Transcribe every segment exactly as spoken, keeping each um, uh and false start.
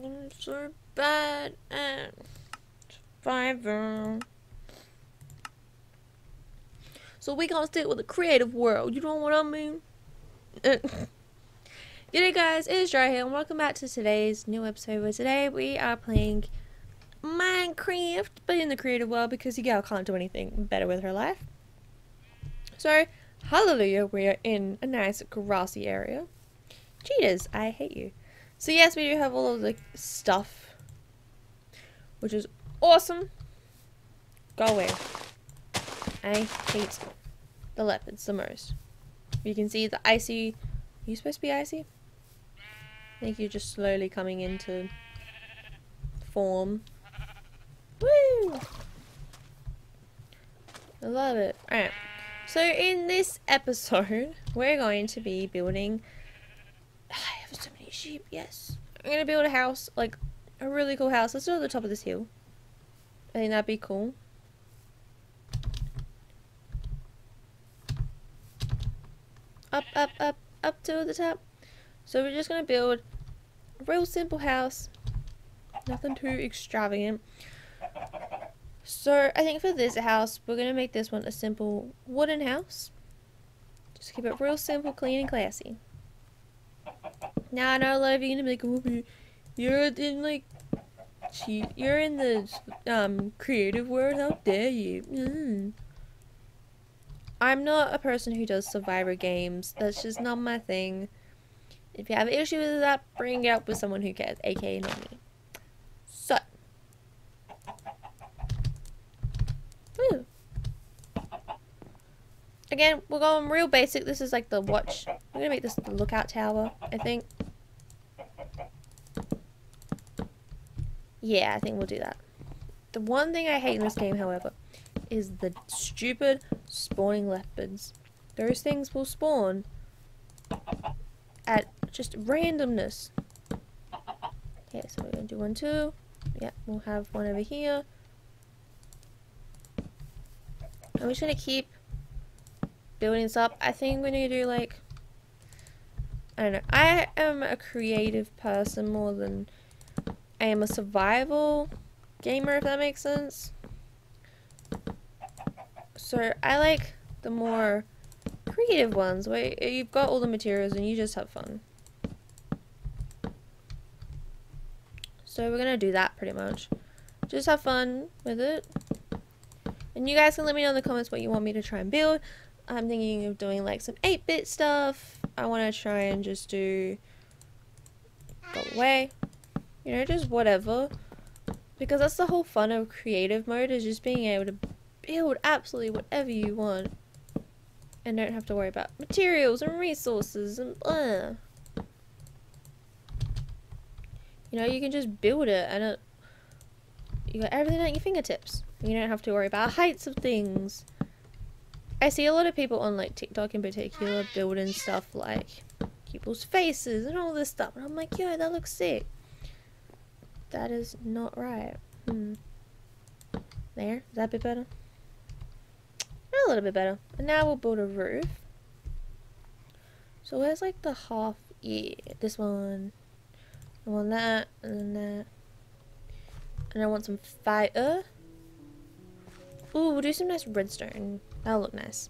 Games are bad at Survivor. So we gonna stick with the creative world, you know what I mean? G'day guys, it's Dry here and welcome back to today's new episode, where today we are playing Minecraft, but in the creative world, because you gal can't do anything better with her life. So, hallelujah, we are in a nice grassy area. Cheaters, I hate you. So yes, we do have all of the stuff, which is awesome. Go away. I hate the leopards the most. You can see the icy... Are you supposed to be icy? I think you're just slowly coming into form. Woo! I love it. Alright. So in this episode, we're going to be building... I have so many sheep, yes. I'm going to build a house, like a really cool house. Let's do it at the top of this hill. I think that'd be cool. Up, up, up, up to the top. So we're just going to build a real simple house. Nothing too extravagant. So I think for this house, we're going to make this one a simple wooden house. Just keep it real simple, clean and classy. Now I know a lot of you are going to be like, you're in like, you're in the um, creative world, how dare you. Mm. I'm not a person who does survivor games. That's just not my thing. If you have an issue with that, bring it up with someone who cares, aka not me. So. Woo. Again, we're going real basic. This is like the watch. We're going to make this the lookout tower, I think. Yeah, I think we'll do that. The one thing I hate in this game, however, is the stupid spawning leopards. Those things will spawn at just randomness. Okay, so we're gonna do one, two. Yeah, we'll have one over here. I'm just gonna keep building this up. I think we're gonna do like, I don't know. I am a creative person more than I am a survival gamer, if that makes sense. So I like the more creative ones where you've got all the materials and you just have fun. So we're gonna do that pretty much. Just have fun with it. And you guys can let me know in the comments what you want me to try and build. I'm thinking of doing like some eight bit stuff. I wanna try and just do go away. You know, just whatever. Because that's the whole fun of creative mode, is just being able to build absolutely whatever you want and don't have to worry about materials and resources and blah. You know, you can just build it and it, you got everything at your fingertips. You don't have to worry about heights of things. I see a lot of people on like TikTok in particular building stuff like people's faces and all this stuff, and I'm like, yo, that looks sick. That is not right. Hmm. There, is that a bit better? A little bit better. And now we'll build a roof. So where's like the half? Yeah, this one. I want that, and then that. And I want some fire. Ooh, we'll do some nice redstone. That'll look nice.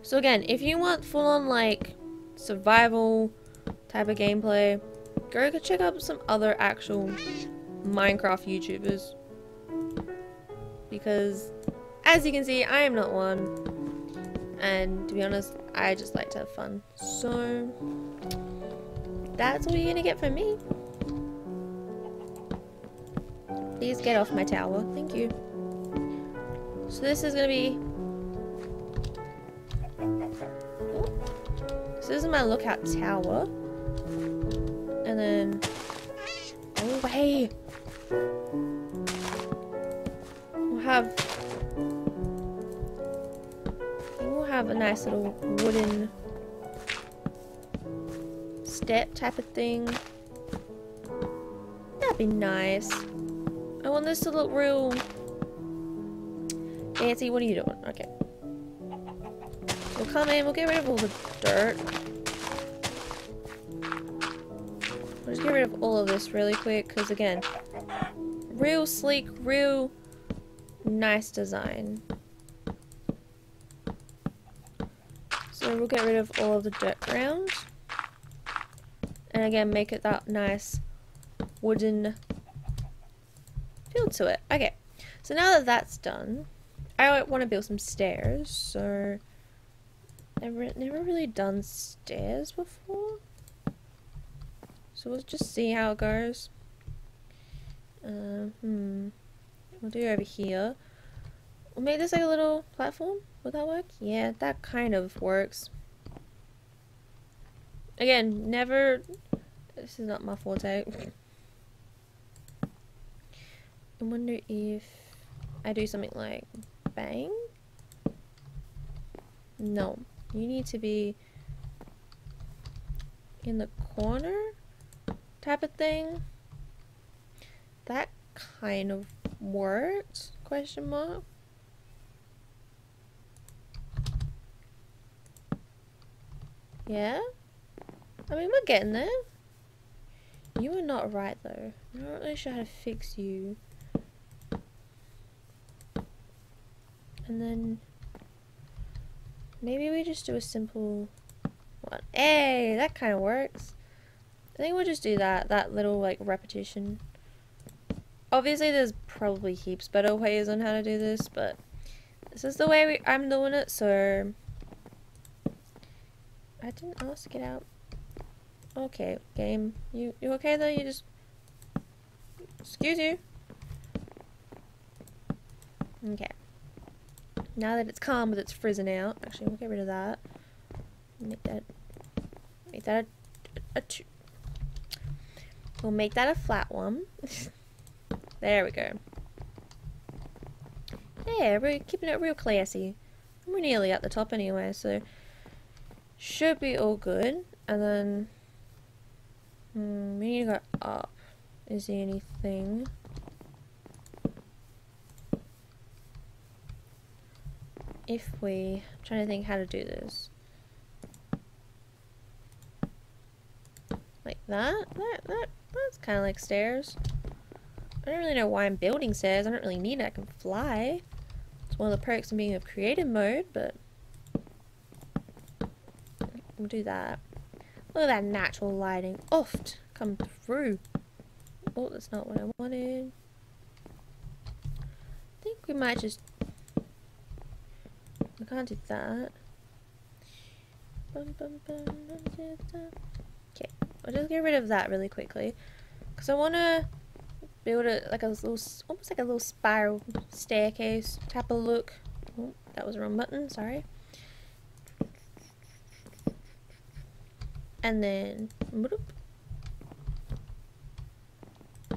So again, if you want full-on like survival type of gameplay, go check out some other actual Minecraft YouTubers. Because as you can see, I am not one, and to be honest, I just like to have fun. So that's all you're gonna get from me. Please get off my tower, thank you. So this is gonna be, oh, so this is my lookout tower, and then go away. We'll have. Have a nice little wooden step type of thing. That'd be nice. I want this to look real fancy. What are you doing? Okay. We'll come in, we'll get rid of all the dirt. Let's get rid of all of this really quick, because again, real sleek, real nice design. So we'll get rid of all of the dirt ground. And again, make it that nice wooden feel to it. Okay, so now that that's done, I want to build some stairs, so... Never, never really done stairs before. So we'll just see how it goes. Uh, hmm. We'll do over here. We'll make this like a little platform. Would that work? Yeah, that kind of works. Again, never... This is not my forte. I wonder if I do something like bang? No. You need to be in the corner type of thing. That kind of works? Question mark. Yeah? I mean, we're getting there. You are not right, though. I'm not really sure how to fix you. And then... Maybe we just do a simple one. Hey, that kind of works. I think we'll just do that. That little, like, repetition. Obviously, there's probably heaps better ways on how to do this, but... This is the way we, I'm doing it, so... I didn't ask it out. Okay, game. You you okay though? You just... Excuse you. Okay. Now that it's calm, but it's frizzing out. Actually, we'll get rid of that. Make that... Make that a... a two. We'll make that a flat one. There we go. Yeah, we're keeping it real classy. We're nearly at the top anyway, so... Should be all good. And then... Hmm, we need to go up. Is there anything? If we... I'm trying to think how to do this. Like that? That, that that's kind of like stairs. I don't really know why I'm building stairs. I don't really need it. I can fly. It's one of the perks of being in creative mode, but... We'll do that. Look at that natural lighting. Oft come through. Oh, that's not what I wanted. I think we might just... I can't do that. Okay, I'll just get rid of that really quickly. Because I want to build a, like a little, almost like a little spiral staircase. Tap a look. Oh, that was the wrong button, sorry. And then,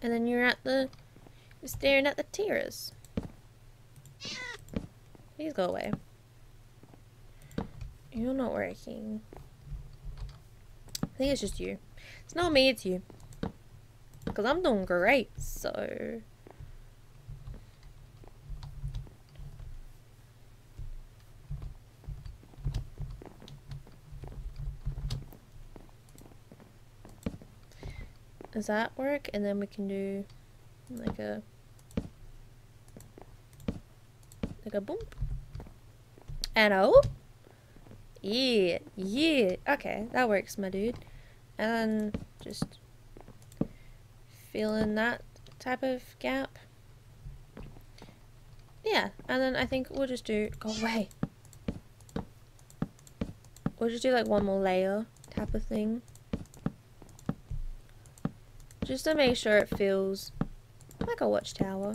and then you're at the, you're staring at the terrace. Please go away. You're not working. I think it's just you. It's not me, it's you. Because I'm doing great, so. Does that work? And then we can do like a like a boom and a whoop. Yeah, yeah. Okay, that works, my dude. And then just fill in that type of gap. Yeah, and then I think we'll just do go away. We'll just do like one more layer type of thing. Just to make sure it feels like a watchtower.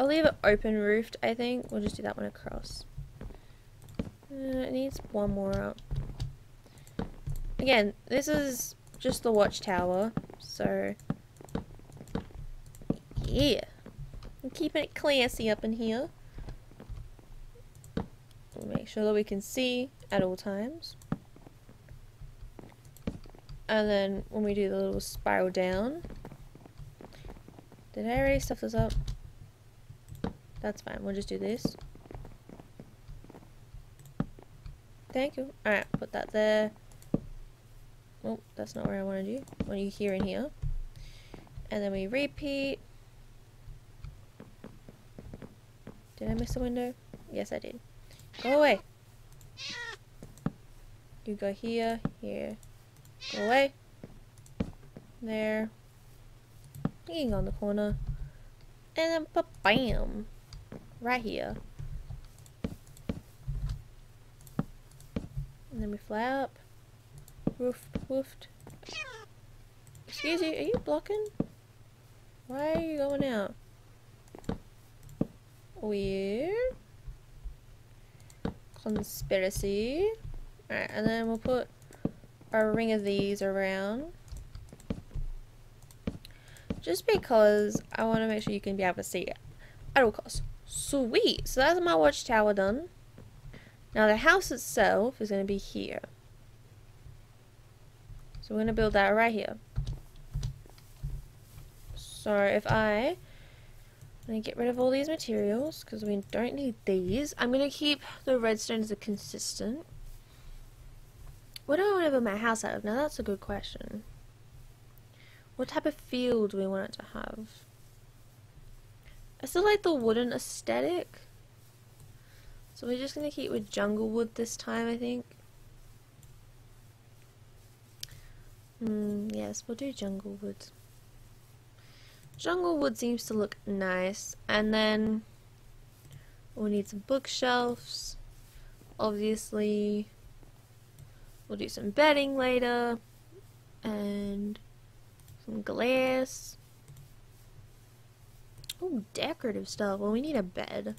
I'll leave it open roofed, I think. We'll just do that one across. Uh, it needs one more up. Again, this is just the watchtower, so... Yeah. I'm keeping it classy up in here. We'll make sure that we can see at all times. And then when we do the little spiral down, did I already stuff this up? That's fine, we'll just do this. Thank you. Alright, put that there. Oh, that's not where I want to do. I want to do here and here. And then we repeat. Did I miss a window? Yes, I did. Go away. You go here, here. Go away. There. You can go on the corner. And then ba-bam. Right here. And then we fly up. Woofed, woofed. Excuse you, are you blocking? Why are you going out? Weird. Conspiracy. Alright, and then we'll put a ring of these around. Just because I want to make sure you can be able to see it at all costs. Sweet! So that's my watchtower done. Now the house itself is going to be here. So we're going to build that right here. So if I... I'm going to get rid of all these materials because we don't need these. I'm going to keep the redstone as a consistent. What do I want to build my house out of? Now that's a good question. What type of feel do we want it to have? I still like the wooden aesthetic. So we're just going to keep with jungle wood this time, I think. Mm, yes, we'll do jungle wood. Jungle wood seems to look nice. And then we'll need some bookshelves. Obviously. We'll do some bedding later. And some glass. Oh, decorative stuff. Well, we need a bed.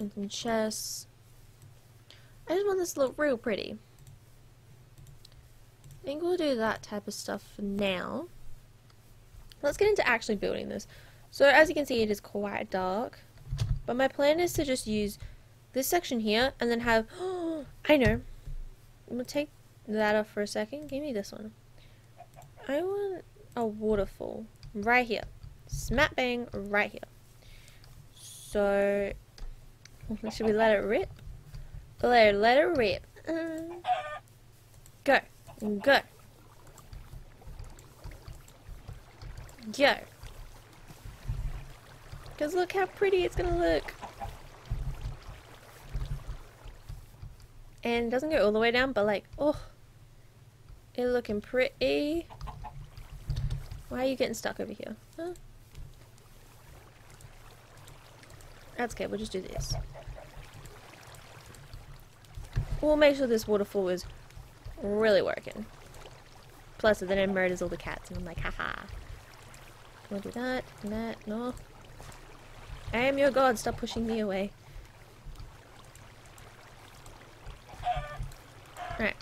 And some chests. I just want this to look real pretty. I think we'll do that type of stuff for now. Let's get into actually building this. So as you can see, it is quite dark, but my plan is to just use this section here and then have, oh, I know, I'm gonna take that off for a second. Give me this one. I want a waterfall right here, smack bang right here. So should we let it rip? Let it, let it rip. Um, go, go. Yo, because look how pretty it's gonna look, and it doesn't go all the way down, but like, oh, it's looking pretty. Why are you getting stuck over here? Huh? That's okay, we'll just do this. We'll make sure this waterfall is really working. Plus, then it murders all the cats, and I'm like, haha. We'll do that, and that, no. I am your god, stop pushing me away. Alright.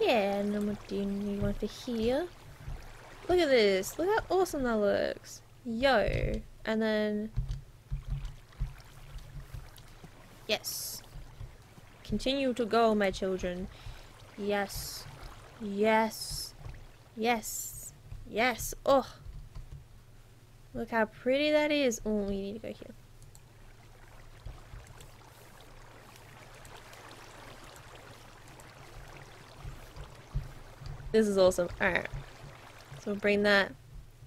Yeah, and then we'll do new one for here. Look at this, look how awesome that looks. Yo, and then... Yes. Continue to go, my children. Yes. Yes. Yes. Yes. Oh. Look how pretty that is. Oh, we need to go here. This is awesome. Alright. So we'll bring that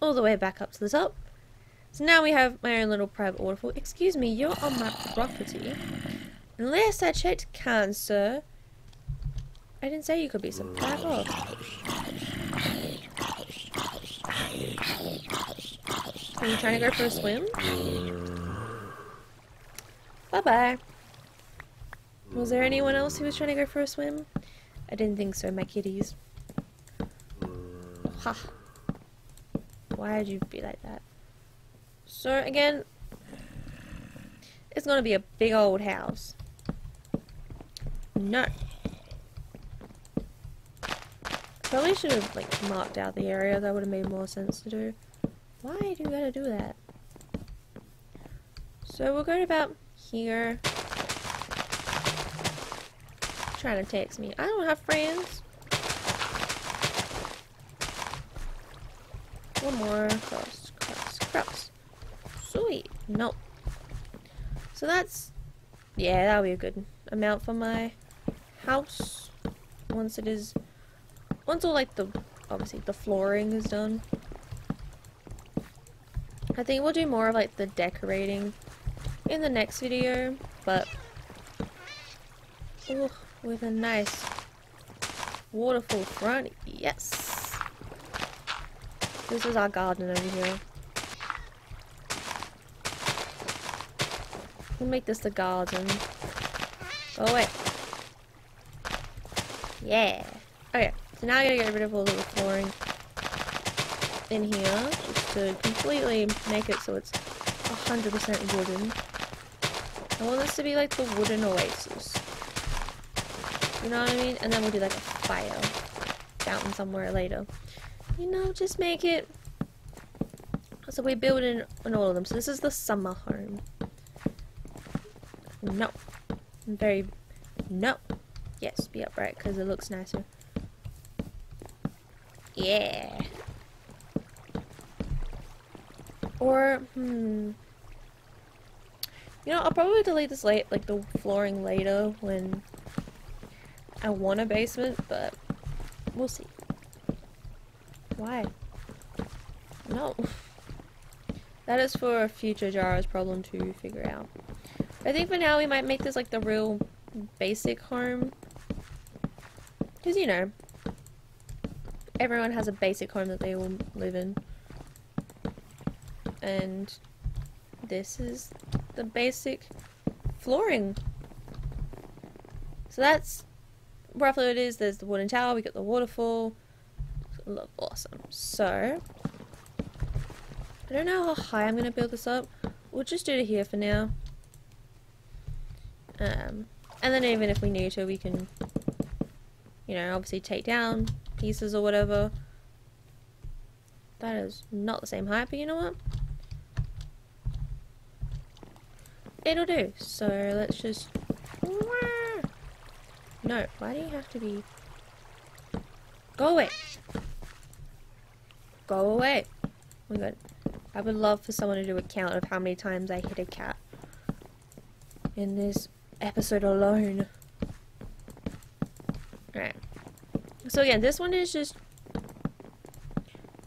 all the way back up to the top. So now we have my own little private waterfall. Excuse me, you're on my property. Unless I checked cancer. I didn't say you could be some back off. Are you trying to go for a swim? Bye-bye. Was there anyone else who was trying to go for a swim? I didn't think so, my kitties. Ha. Why'd you be like that? So, again, it's gonna be a big old house. No. Probably should have, like, marked out the area. That would have made more sense to do. Why do you gotta do that? So we'll go about here. Trying to text me. I don't have friends. One more. Cross, cross, cross. Sweet. Nope. So that's... Yeah, that'll be a good amount for my house. Once it is Once all like the obviously the flooring is done, I think we'll do more of like the decorating in the next video, but ooh, with a nice waterfall front. Yes, this is our garden over here. We'll make this the garden. Oh wait, yeah. Okay, so now I gotta get rid of all the flooring in here, just to completely make it so it's one hundred percent wooden. I want this to be like the wooden oasis, you know what I mean? And then we'll do like a fire fountain somewhere later, you know, just make it so we build in on all of them. So this is the summer home. No, very, no, yes, be upright because it looks nicer. Yeah. Or, hmm, you know, I'll probably delete this late, like the flooring later when I want a basement, but we'll see. Why? No. That is for a future Jara's problem to figure out. I think for now we might make this like the real basic home. Because, you know, everyone has a basic home that they will live in. And this is the basic flooring. So that's roughly what it is. There's the wooden tower, we got the waterfall. Look awesome. So I don't know how high I'm gonna build this up. We'll just do it here for now. Um and then even if we need to, we can, you know, obviously take down pieces or whatever. That is not the same height, but you know what? It'll do. So let's just. No, why do you have to be? Go away. Go away. Oh my god. I would love for someone to do a count of how many times I hit a cat in this episode alone. Alright. So again, this one is just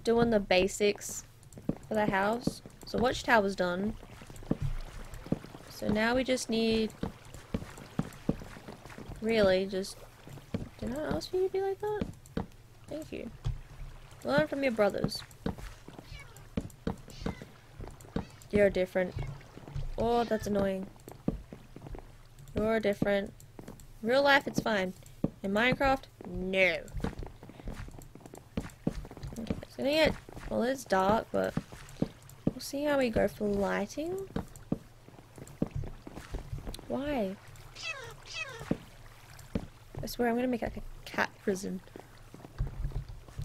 doing the basics for the house. So watchtower's done. So now we just need, really, just, did I ask you to be like that? Thank you. Learn from your brothers. You're different. Oh, that's annoying. You're different. In real life, it's fine. In Minecraft, no. Okay, it's gonna get, well, it's dark, but we'll see how we go for lighting. Why? I swear I'm gonna make like a cat prison.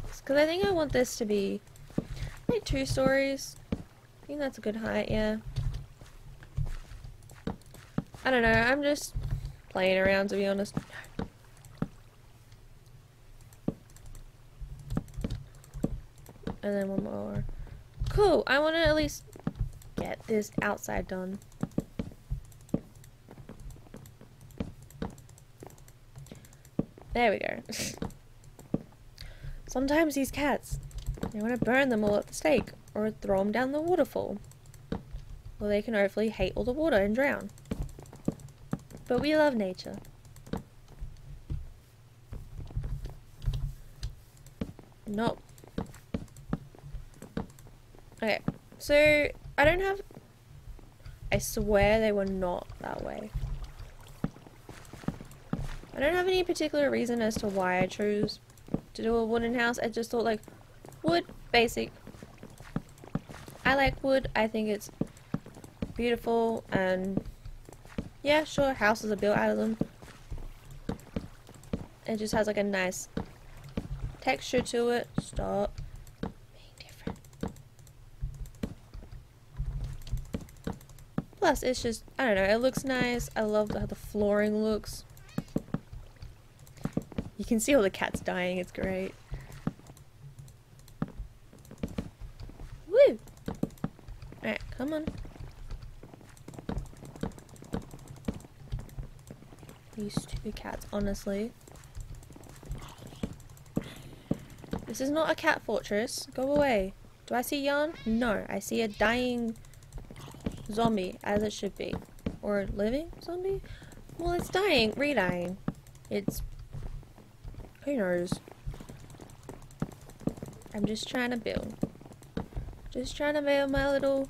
It's cause I think I want this to be like two stories. I think that's a good height, yeah. I don't know, I'm just playing around to be honest. And then one more. Cool, I wanna at least get this outside done. There we go. Sometimes these cats, they want to burn them all at the stake or throw them down the waterfall. Well, they can hopefully hate all the water and drown. But we love nature. No. Okay, so I don't have. I swear they were not that way. I don't have any particular reason as to why I chose to do a wooden house. I just thought like wood, basic. I like wood. I think it's beautiful, and yeah, sure, houses are built out of them. It just has like a nice texture to it. Stop being different. Plus it's just, I don't know, it looks nice. I love how the flooring looks. You can see all the cats dying, it's great. Woo! Alright, come on. These stupid cats, honestly. This is not a cat fortress. Go away. Do I see Yarn? No. I see a dying zombie, as it should be. Or living zombie? Well, it's dying. Redying. It's... Who knows? I'm just trying to build. Just trying to build my little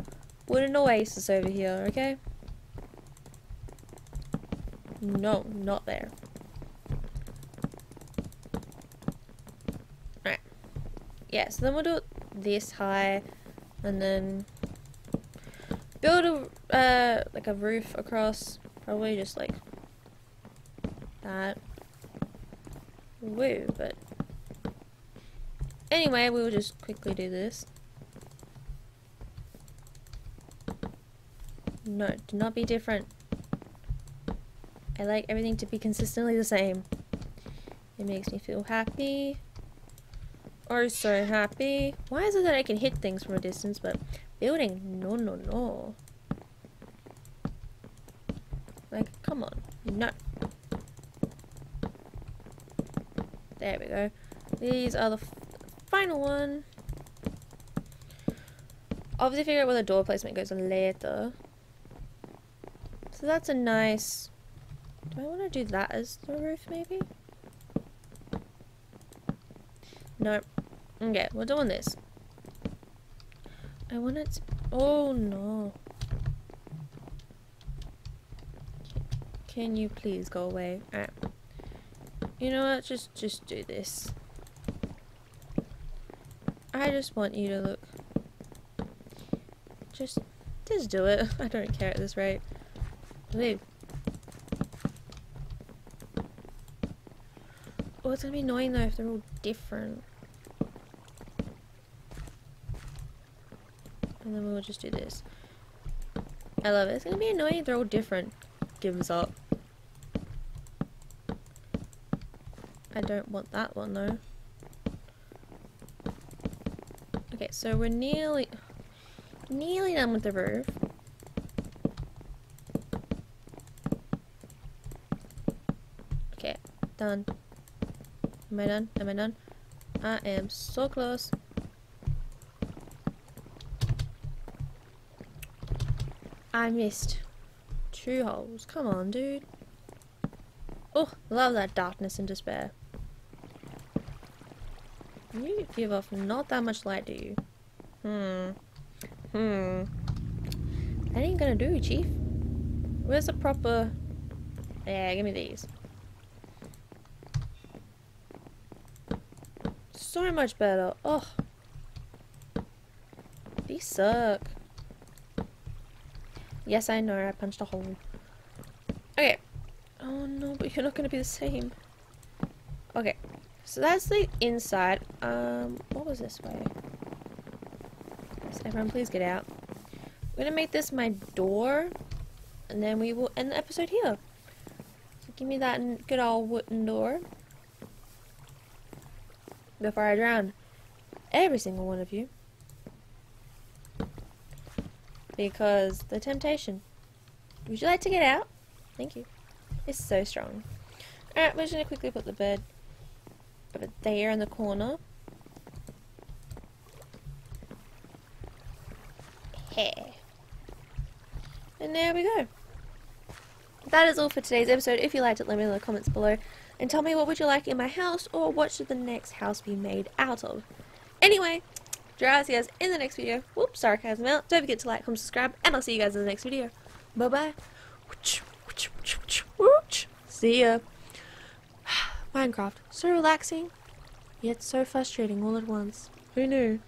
wooden oasis over here, okay? No, not there. Alright. Yeah, so then we'll do it this high, and then build a, uh, like a roof across, probably just like that. Woo, but anyway, we'll just quickly do this. No, do not be different. I like everything to be consistently the same. It makes me feel happy. Oh, so happy. Why is it that I can hit things from a distance, but building? No, no, no. Like, come on. No. There we go. These are the f final one. Obviously figure out where the door placement goes later. So that's a nice... Do I want to do that as the roof, maybe? No. Okay, we're doing this. I want it to... Oh, no. Can you please go away? Alright. You know what? Just, just do this. I just want you to look... Just, just do it. I don't care at this rate. Leave. Oh, it's gonna be annoying though if they're all different. And then we'll just do this. I love it. It's gonna be annoying if they're all different. Give us up. I don't want that one though. Okay, so we're nearly, nearly done with the roof. Okay, done. Am I done? Am I done? I am so close. I missed two holes. Come on, dude. Oh, love that darkness and despair. You give off not that much light, do you? Hmm. Hmm. That ain't gonna do, chief. Where's the proper... Yeah, give me these. So much better. Oh, these suck. Yes, I know. I punched a hole. Okay. Oh no, but you're not gonna be the same. Okay. So that's the inside. Um, what was this way? So everyone, please get out. We're gonna make this my door, and then we will end the episode here. So give me that good old wooden door. Before I drown every single one of you, because the temptation, would you like to get out? Thank you. It's so strong. Alright, we're just going to quickly put the bed over there in the corner. Hey. And there we go. That is all for today's episode. If you liked it, let me know in the comments below. And tell me, what would you like in my house, or what should the next house be made out of? Anyway, I'll see you guys in the next video. Whoops, sarcasm out. Don't forget to like, comment, subscribe, and I'll see you guys in the next video. Bye-bye. See ya. Minecraft. So relaxing, yet so frustrating all at once. Who knew?